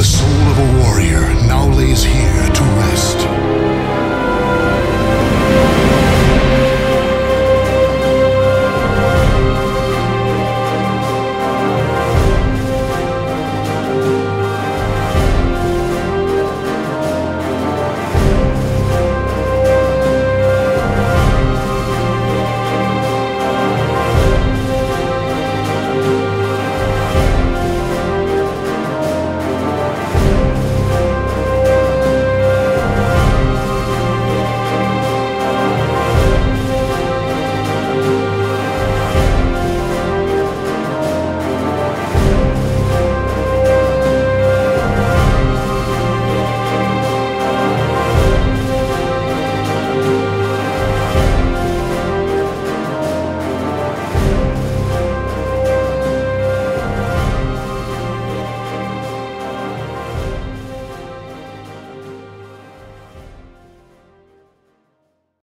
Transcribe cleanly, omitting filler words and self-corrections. The soul of a warrior now lays here to rest.